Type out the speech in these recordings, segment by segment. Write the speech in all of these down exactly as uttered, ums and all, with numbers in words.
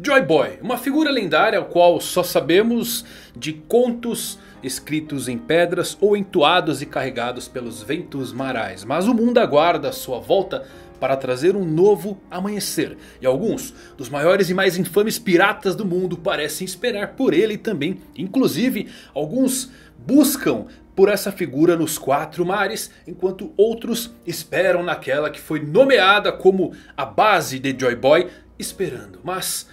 Joy Boy, uma figura lendária a qual só sabemos de contos escritos em pedras ou entoados e carregados pelos ventos marais. Mas o mundo aguarda a sua volta para trazer um novo amanhecer. E alguns dos maiores e mais infames piratas do mundo parecem esperar por ele também. Inclusive, alguns buscam por essa figura nos quatro mares, enquanto outros esperam naquela que foi nomeada como a base de Joy Boy, esperando. Mas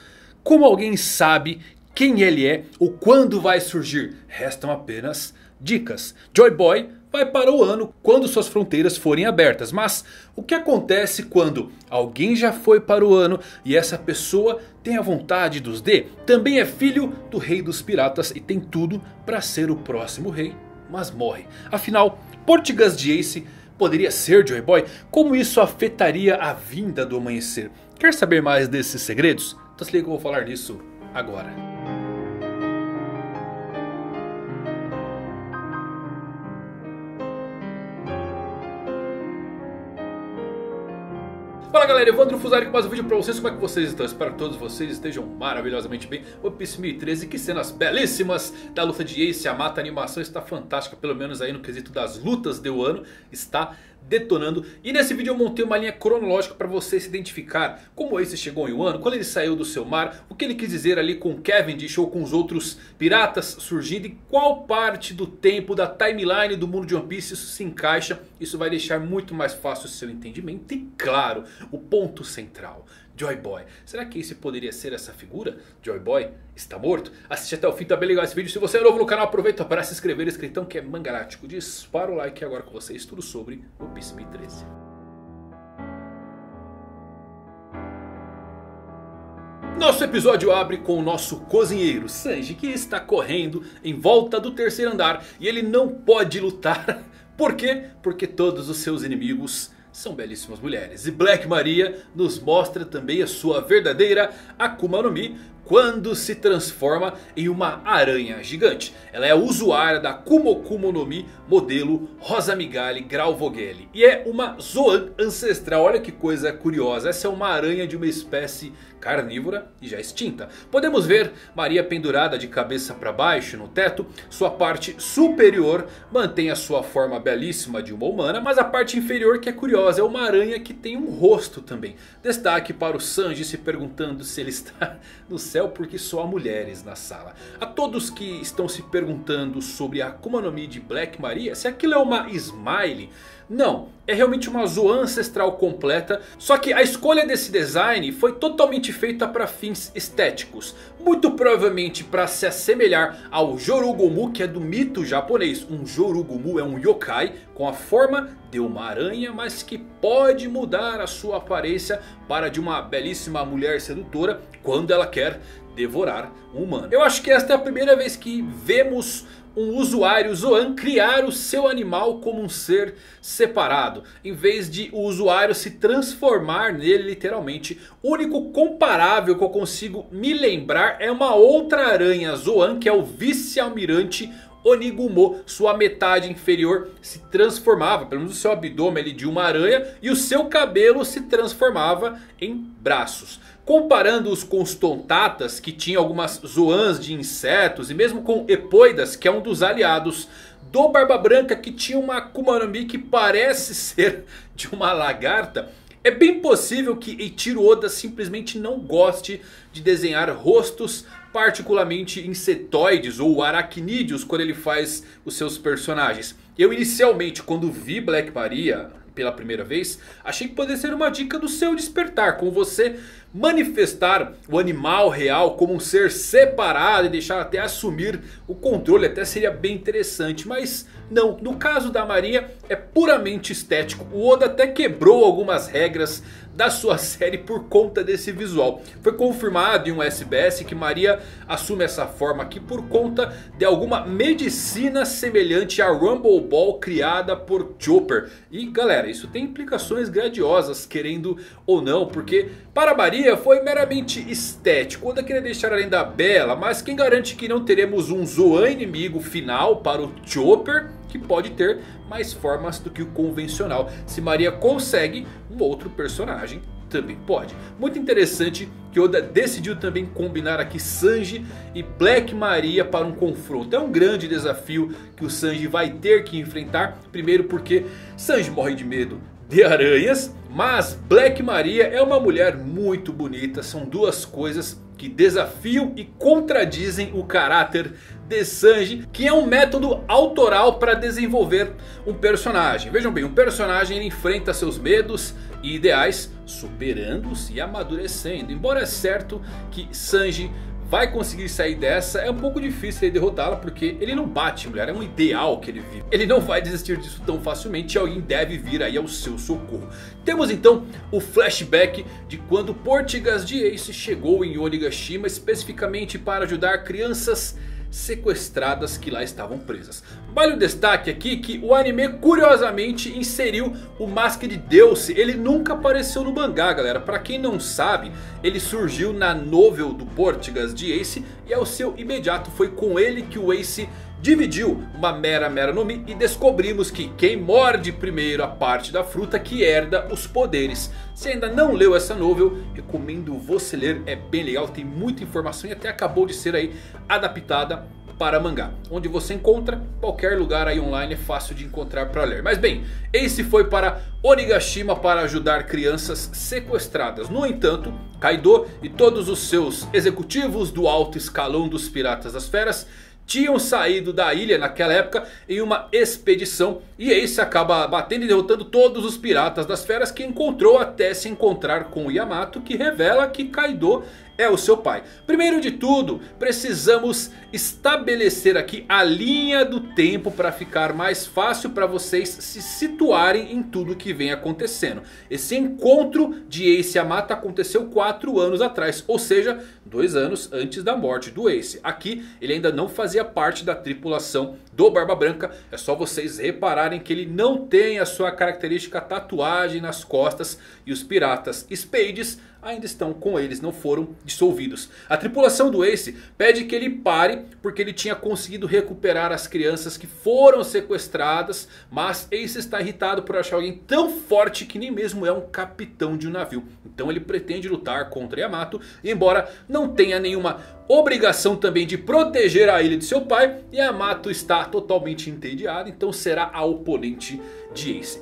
como alguém sabe quem ele é ou quando vai surgir? Restam apenas dicas. Joy Boy vai para o ano quando suas fronteiras forem abertas. Mas o que acontece quando alguém já foi para o ano e essa pessoa tem a vontade dos D? Também é filho do rei dos piratas e tem tudo para ser o próximo rei, mas morre. Afinal, Portgas D. Ace poderia ser Joy Boy? Como isso afetaria a vinda do amanhecer? Quer saber mais desses segredos? Então se liga que eu vou falar disso agora. Fala galera, Evandro Fusari com mais um vídeo pra vocês. Como é que vocês estão? Espero que todos vocês estejam maravilhosamente bem. One Piece mil e treze, que cenas belíssimas da luta de Ace e Yamato. A animação está fantástica, pelo menos aí no quesito das lutas de Wano, está detonando. E nesse vídeo eu montei uma linha cronológica para você se identificar como Ace chegou em Wano, quando ele saiu do seu mar, o que ele quis dizer ali com Cavendish ou com os outros piratas surgindo, e qual parte do tempo da timeline do mundo de One Piece isso se encaixa. Isso vai deixar muito mais fácil o seu entendimento e, claro, o ponto central: Joy Boy. Será que esse poderia ser essa figura? Joy Boy está morto? Assiste até o fim, tá bem legal esse vídeo. Se você é novo no canal, aproveita para se inscrever, escritão que é mangalático. Dispara o like agora com vocês, tudo sobre One Piece mil e treze. Nosso episódio abre com o nosso cozinheiro Sanji, que está correndo em volta do terceiro andar e ele não pode lutar. Por quê? Porque todos os seus inimigos são belíssimas mulheres. E Black Maria nos mostra também a sua verdadeira Akuma no Mi quando se transforma em uma aranha gigante. Ela é a usuária da Kumokumo no Mi modelo Rosa Migali Grauvogeli, e é uma Zoan ancestral. Olha que coisa curiosa, essa é uma aranha de uma espécie carnívora e já extinta. Podemos ver Maria pendurada de cabeça para baixo no teto. Sua parte superior mantém a sua forma belíssima de uma humana, mas a parte inferior que é curiosa, é uma aranha que tem um rosto também. Destaque para o Sanji se perguntando se ele está no céu porque só há mulheres na sala. A todos que estão se perguntando sobre a Akuma no Mi de Black Maria, se aquilo é uma Smile, não, é realmente uma Zoan ancestral completa. Só que a escolha desse design foi totalmente feita para fins estéticos, muito provavelmente para se assemelhar ao Jorogumo, que é do mito japonês. Um Jorogumo é um yokai com a forma de uma aranha, mas que pode mudar a sua aparência para de uma belíssima mulher sedutora quando ela quer devorar um humano. Eu acho que esta é a primeira vez que vemos um usuário Zoan criar o seu animal como um ser separado, em vez de o usuário se transformar nele literalmente. O único comparável que eu consigo me lembrar é uma outra aranha Zoan, que é o vice-almirante Onigumo. Sua metade inferior se transformava, pelo menos o seu abdômen ali, de uma aranha, e o seu cabelo se transformava em braços. Comparando-os com os tontatas, que tinham algumas zoans de insetos, e mesmo com Epoidas, que é um dos aliados do Barba Branca, que tinha uma Akuma no Mi que parece ser de uma lagarta, é bem possível que Eiichiro Oda simplesmente não goste de desenhar rostos, particularmente insetoides ou aracnídeos, quando ele faz os seus personagens. Eu inicialmente, quando vi Black Maria pela primeira vez, achei que poderia ser uma dica do seu despertar, como você manifestar o animal real como um ser separado e deixar até assumir o controle. Até seria bem interessante, mas não. No caso da Maria é puramente estético. O Oda até quebrou algumas regras da sua série por conta desse visual. Foi confirmado em um S B S que Maria assume essa forma aqui por conta de alguma medicina semelhante à Rumble Ball criada por Chopper. E galera, isso tem implicações grandiosas, querendo ou não, porque para Maria foi meramente estético. Oda queria deixar a lenda bela, mas quem garante que não teremos um Zoan inimigo final para o Chopper, que pode ter mais formas do que o convencional, se Maria consegue um outro personagem também pode. Muito interessante que Oda decidiu também combinar aqui Sanji e Black Maria para um confronto. É um grande desafio que o Sanji vai ter que enfrentar. Primeiro porque Sanji morre de medo de aranhas, mas Black Maria é uma mulher muito bonita. São duas coisas que desafiam e contradizem o caráter de Sanji, que é um método autoral para desenvolver um personagem. Vejam bem, um personagem ele enfrenta seus medos e ideais, superando-os e amadurecendo. Embora é certo que Sanji vai conseguir sair dessa, é um pouco difícil ele derrotá-la, porque ele não bate mulher, é um ideal que ele vive. Ele não vai desistir disso tão facilmente e alguém deve vir aí ao seu socorro. Temos então o flashback de quando Portgas D. Ace chegou em Onigashima, especificamente para ajudar crianças sequestradas que lá estavam presas. Vale o destaque aqui que o anime curiosamente inseriu o Mask de Deus. Ele nunca apareceu no mangá, galera. Pra quem não sabe, ele surgiu na novel do Portgas D. Ace e é o seu imediato. Foi com ele que o Ace dividiu uma mera mera no Mi e descobrimos que quem morde primeiro a parte da fruta que herda os poderes. Se ainda não leu essa novel, recomendo você ler, é bem legal, tem muita informação e até acabou de ser aí adaptada para mangá, onde você encontra qualquer lugar aí online, é fácil de encontrar para ler. Mas bem, Ace foi para Onigashima para ajudar crianças sequestradas. No entanto, Kaido e todos os seus executivos do alto escalão dos Piratas das Feras tinham saído da ilha naquela época em uma expedição. E Ace acaba batendo e derrotando todos os Piratas das Feras que encontrou, até se encontrar com Yamato, que revela que Kaido é o seu pai. Primeiro de tudo, precisamos estabelecer aqui a linha do tempo para ficar mais fácil para vocês se situarem em tudo que vem acontecendo. Esse encontro de Ace e Yamato aconteceu quatro anos atrás, ou seja, dois anos antes da morte do Ace. Aqui ele ainda não fazia parte da tripulação do Barba Branca. É só vocês repararem que ele não tem a sua característica tatuagem nas costas. E os piratas Spades ainda estão com eles, não foram dissolvidos. A tripulação do Ace pede que ele pare, porque ele tinha conseguido recuperar as crianças que foram sequestradas. Mas Ace está irritado por achar alguém tão forte que nem mesmo é um capitão de um navio. Então ele pretende lutar contra Yamato, embora não tenha nenhuma obrigação também de proteger a ilha de seu pai. Yamato está totalmente entediado, então será a oponente de Ace.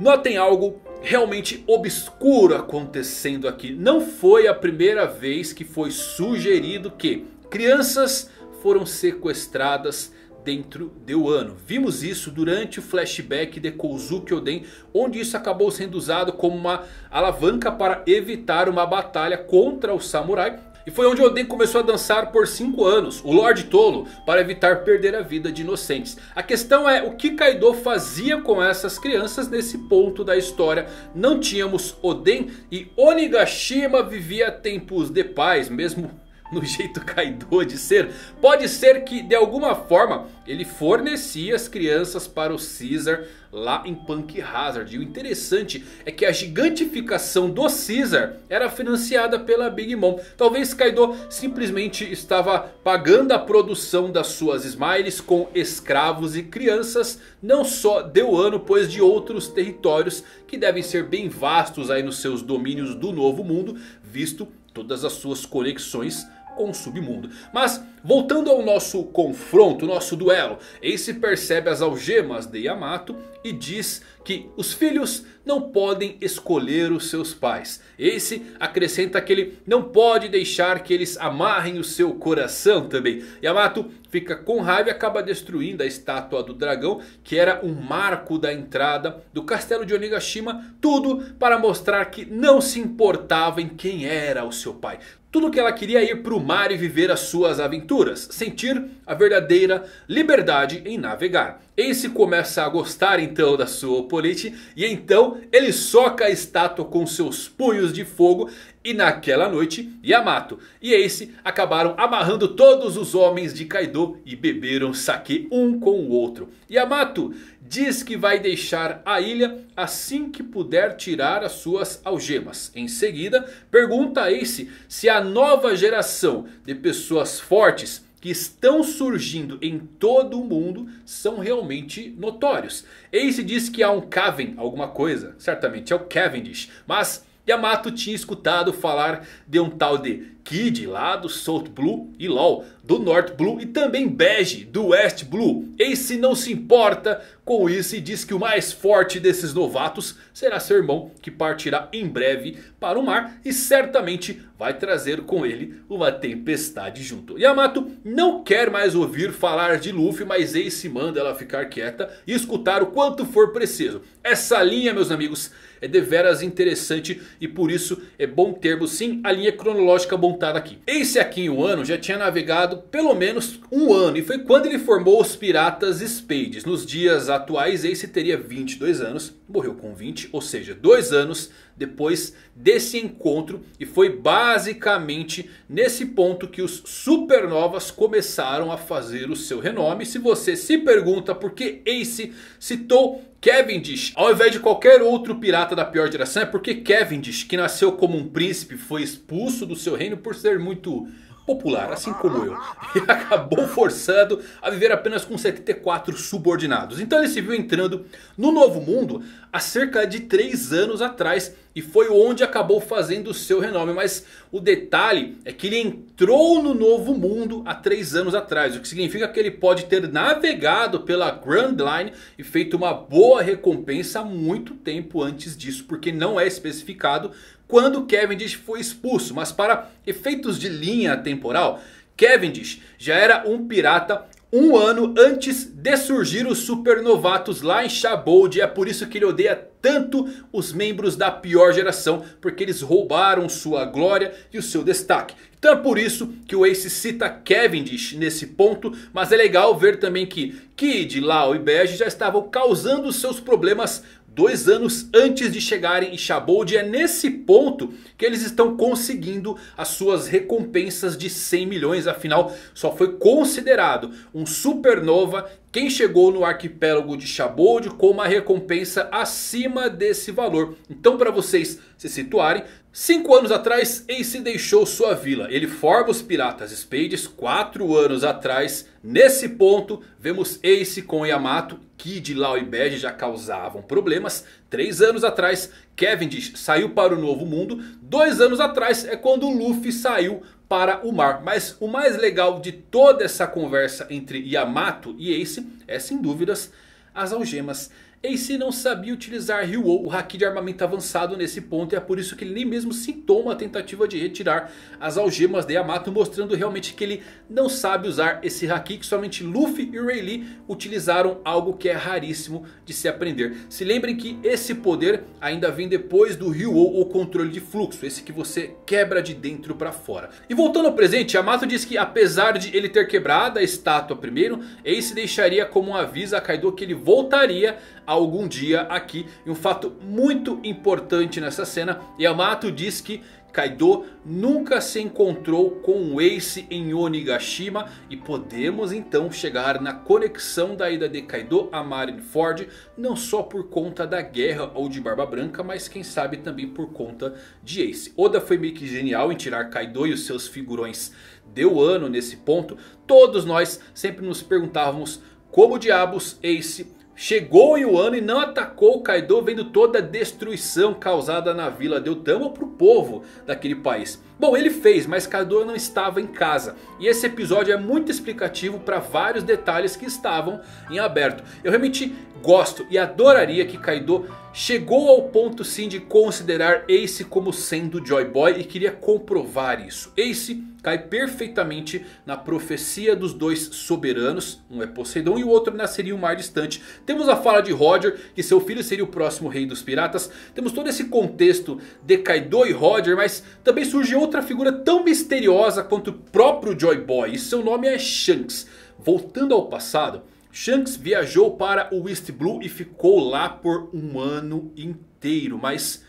Notem algo realmente obscuro acontecendo aqui. Não foi a primeira vez que foi sugerido que crianças foram sequestradas dentro de Wano. Vimos isso durante o flashback de Kozuki Oden, onde isso acabou sendo usado como uma alavanca para evitar uma batalha contra o samurai. E foi onde Oden começou a dançar por cinco anos, o Lorde Tolo, para evitar perder a vida de inocentes. A questão é o que Kaido fazia com essas crianças nesse ponto da história. Não tínhamos Oden e Onigashima vivia tempos de paz, mesmo no jeito Kaido de ser. Pode ser que de alguma forma ele fornecia as crianças para o Caesar lá em Punk Hazard. E o interessante é que a gigantificação do Caesar era financiada pela Big Mom. Talvez Kaido simplesmente estava pagando a produção das suas smiles com escravos e crianças, não só de Wano, pois de outros territórios que devem ser bem vastos aí nos seus domínios do Novo Mundo, visto todas as suas conexões com o submundo. Mas voltando ao nosso confronto, nosso duelo, Ace percebe as algemas de Yamato e diz que os filhos não podem escolher os seus pais. Ace acrescenta que ele não pode deixar que eles amarrem o seu coração também. Yamato fica com raiva e acaba destruindo a estátua do dragão, que era um marco da entrada do castelo de Onigashima. Tudo para mostrar que não se importava em quem era o seu pai. Tudo que ela queria é ir para o mar e viver as suas aventuras, sentir a verdadeira liberdade em navegar. Ace começa a gostar então da sua oponente e então ele soca a estátua com seus punhos de fogo. E naquela noite, Yamato e Ace acabaram amarrando todos os homens de Kaido e beberam saque um com o outro. Yamato diz que vai deixar a ilha assim que puder tirar as suas algemas. Em seguida, pergunta a Ace se a nova geração de pessoas fortes que estão surgindo em todo o mundo são realmente notórios. Ace diz que há um Caven, alguma coisa, certamente é o Cavendish, mas Yamato tinha escutado falar de um tal de Kid lá do South Blue e Law do North Blue e também Bege do West Blue. Ace não se importa com isso e diz que o mais forte desses novatos será seu irmão, que partirá em breve para o mar e certamente vai trazer com ele uma tempestade junto. Yamato não quer mais ouvir falar de Luffy, mas Ace manda ela ficar quieta e escutar o quanto for preciso. Essa linha, meus amigos, é deveras interessante e por isso é bom termos sim a linha cronológica montada aqui. Ace aqui em Wano já tinha navegado pelo menos um ano e foi quando ele formou os Piratas Spades. Nos dias atuais Ace teria vinte e dois anos, morreu com vinte, ou seja, dois anos depois desse encontro. E foi basicamente nesse ponto que os supernovas começaram a fazer o seu renome. Se você se pergunta por que Ace citou Cavendish ao invés de qualquer outro pirata da pior geração, é porque Cavendish, que nasceu como um príncipe, foi expulso do seu reino por ser muito popular, assim como eu, e acabou forçado a viver apenas com setenta e quatro subordinados. Então ele se viu entrando no Novo Mundo há cerca de três anos atrás e foi onde acabou fazendo o seu renome. Mas o detalhe é que ele entrou no Novo Mundo há três anos atrás, o que significa que ele pode ter navegado pela Grand Line e feito uma boa recompensa há muito tempo antes disso, porque não é especificado quando Cavendish foi expulso. Mas para efeitos de linha temporal, Cavendish já era um pirata um ano antes de surgir os supernovatos lá em Shabondy. É por isso que ele odeia tanto os membros da pior geração, porque eles roubaram sua glória e o seu destaque. Então é por isso que o Ace cita Cavendish nesse ponto. Mas é legal ver também que Kid, Law e Bege já estavam causando seus problemas dois anos antes de chegarem em Shabondy. É nesse ponto que eles estão conseguindo as suas recompensas de cem milhões. Afinal, só foi considerado um supernova quem chegou no arquipélago de Shabondy com uma recompensa acima desse valor. Então, para vocês se situarem, cinco anos atrás Ace deixou sua vila. Ele forma os Piratas Spades. quatro anos atrás, nesse ponto, vemos Ace com Yamato. Kid, Law e Bege já causavam problemas. três anos atrás, Cavendish saiu para o Novo Mundo. dois anos atrás é quando Luffy saiu para o mar. Mas o mais legal de toda essa conversa entre Yamato e Ace é, sem dúvidas, as algemas. Ace não sabia utilizar Ryuou, o haki de armamento avançado, nesse ponto. E é por isso que ele nem mesmo sintou uma tentativa de retirar as algemas de Yamato, mostrando realmente que ele não sabe usar esse haki, que somente Luffy e Rayleigh utilizaram, algo que é raríssimo de se aprender. Se lembrem que esse poder ainda vem depois do Ryuou, o controle de fluxo, esse que você quebra de dentro para fora. E voltando ao presente, Yamato diz que apesar de ele ter quebrado a estátua primeiro, Ace deixaria como um aviso a Kaido que ele voltaria algum dia aqui. E um fato muito importante nessa cena: Yamato diz que Kaido nunca se encontrou com o Ace em Onigashima. E podemos então chegar na conexão da ida de Kaido a Marineford, não só por conta da guerra ou de Barba Branca, mas quem sabe também por conta de Ace. Oda foi meio que genial em tirar Kaido e os seus figurões de Wano nesse ponto. Todos nós sempre nos perguntávamos como diabos Ace chegou em Wano e não atacou Kaido, vendo toda a destruição causada na vila de Otama para o povo daquele país. Bom, ele fez, mas Kaido não estava em casa. E esse episódio é muito explicativo para vários detalhes que estavam em aberto. Eu realmente gosto e adoraria que Kaido chegou ao ponto sim de considerar Ace como sendo Joy Boy e queria comprovar isso. Ace cai perfeitamente na profecia dos dois soberanos. Um é Poseidon e o outro nasceria um mar distante. Temos a fala de Roger, que seu filho seria o próximo rei dos piratas. Temos todo esse contexto de Kaido e Roger. Mas também surge outra figura tão misteriosa quanto o próprio Joy Boy, e seu nome é Shanks. Voltando ao passado, Shanks viajou para o East Blue e ficou lá por um ano inteiro. Mas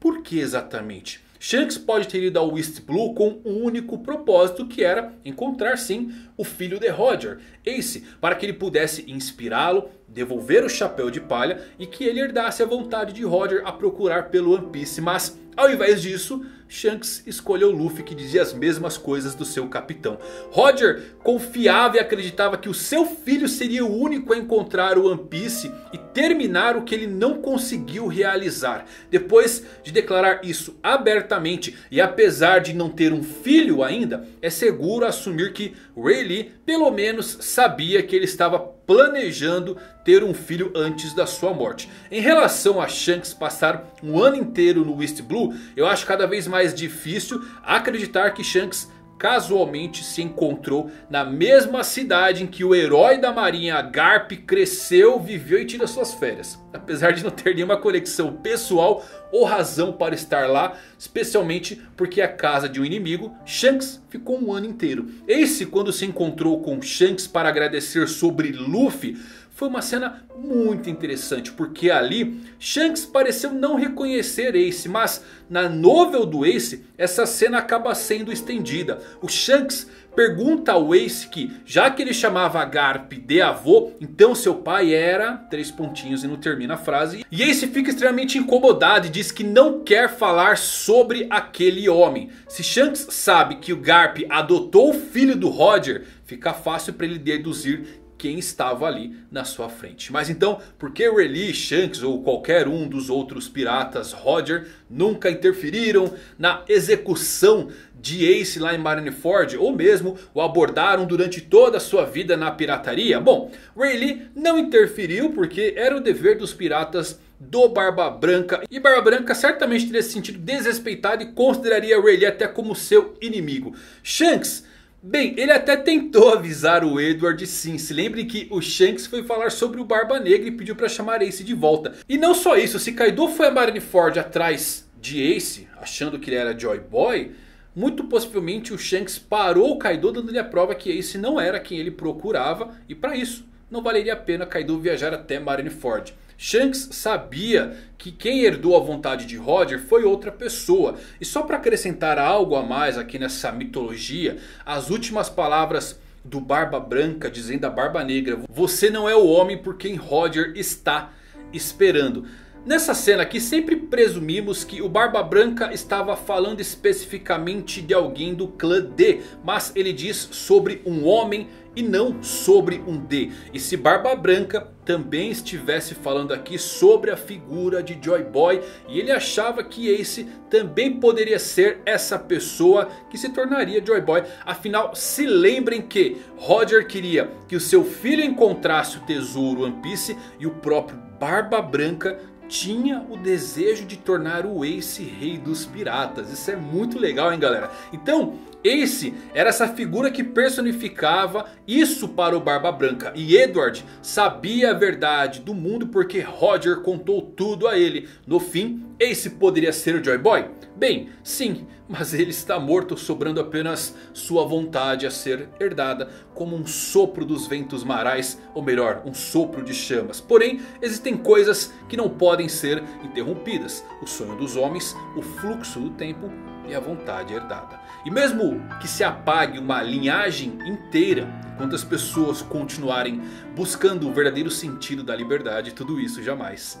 por que exatamente? Shanks pode ter ido ao East Blue com um único propósito, que era encontrar sim o filho de Roger, Ace, para que ele pudesse inspirá-lo devolver o chapéu de palha e que ele herdasse a vontade de Roger a procurar pelo One Piece. Mas ao invés disso, Shanks escolheu Luffy, que dizia as mesmas coisas do seu capitão. Roger confiava e acreditava que o seu filho seria o único a encontrar o One Piece e terminar o que ele não conseguiu realizar. Depois de declarar isso abertamente e apesar de não ter um filho ainda, é seguro assumir que Rayleigh pelo menos sabia que ele estava planejando ter um filho antes da sua morte. Em relação a Shanks passar um ano inteiro no East Blue, eu acho cada vez mais difícil acreditar que Shanks casualmente se encontrou na mesma cidade em que o herói da marinha Garp cresceu, viveu e tirou suas férias. Apesar de não ter nenhuma conexão pessoal ou razão para estar lá, especialmente porque é a casa de um inimigo, Shanks ficou um ano inteiro. Ace, quando se encontrou com Shanks para agradecer sobre Luffy, foi uma cena muito interessante, porque ali Shanks pareceu não reconhecer Ace, mas na novel do Ace essa cena acaba sendo estendida. O Shanks pergunta ao Ace que, já que ele chamava Garp de avô, então seu pai era... três pontinhos e não termina a frase. E Ace fica extremamente incomodado e diz que não quer falar sobre aquele homem. Se Shanks sabe que o Garp adotou o filho do Roger, fica fácil para ele deduzir quem estava ali na sua frente. Mas então, por que Rayleigh, Shanks ou qualquer um dos outros piratas Roger nunca interferiram na execução de Ace lá em Marineford, ou mesmo o abordaram durante toda a sua vida na pirataria? Bom, Rayleigh não interferiu porque era o dever dos piratas do Barba Branca, e Barba Branca certamente teria se sentido desrespeitado e consideraria Rayleigh até como seu inimigo. Shanks, bem, ele até tentou avisar o Edward, sim. Se lembre que o Shanks foi falar sobre o Barba Negra e pediu para chamar Ace de volta. E não só isso, se Kaido foi a Marineford atrás de Ace, achando que ele era Joy Boy, muito possivelmente o Shanks parou o Kaido, dando-lhe a prova que Ace não era quem ele procurava. E para isso, não valeria a pena Kaido viajar até Marineford. Shanks sabia que quem herdou a vontade de Roger foi outra pessoa. E só para acrescentar algo a mais aqui nessa mitologia, as últimas palavras do Barba Branca dizendo a Barba Negra: você não é o homem por quem Roger está esperando. Nessa cena aqui sempre presumimos que o Barba Branca estava falando especificamente de alguém do clã D, mas ele diz sobre um homem e não sobre um D. E se Barba Branca também estivesse falando aqui sobre a figura de Joy Boy, e ele achava que Ace também poderia ser essa pessoa que se tornaria Joy Boy. Afinal, se lembrem que Roger queria que o seu filho encontrasse o tesouro One Piece, e o próprio Barba Branca tinha o desejo de tornar o Ace rei dos piratas. Isso é muito legal, hein, galera? Então, Ace era essa figura que personificava isso para o Barba Branca. E Edward sabia a verdade do mundo porque Roger contou tudo a ele. No fim, Ace poderia ser o Joy Boy? Bem, sim, mas ele está morto, sobrando apenas sua vontade a ser herdada, como um sopro dos ventos marais, ou melhor, um sopro de chamas. Porém, existem coisas que não podem ser interrompidas: o sonho dos homens, o fluxo do tempo e a vontade herdada. E mesmo que se apague uma linhagem inteira, enquanto as pessoas continuarem buscando o verdadeiro sentido da liberdade, tudo isso jamais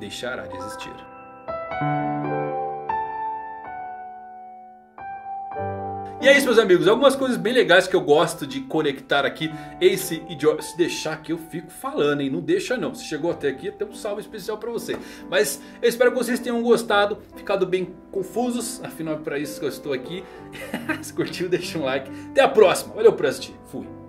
deixará de existir. E é isso, meus amigos, algumas coisas bem legais que eu gosto de conectar aqui, Ace e Joy. Se deixar que eu fico falando, hein? Não deixa não. Se chegou até aqui, tem um salve especial pra você. Mas eu espero que vocês tenham gostado, ficado bem confusos, afinal é pra isso que eu estou aqui. Se curtiu, deixa um like. Até a próxima, valeu por assistir, fui.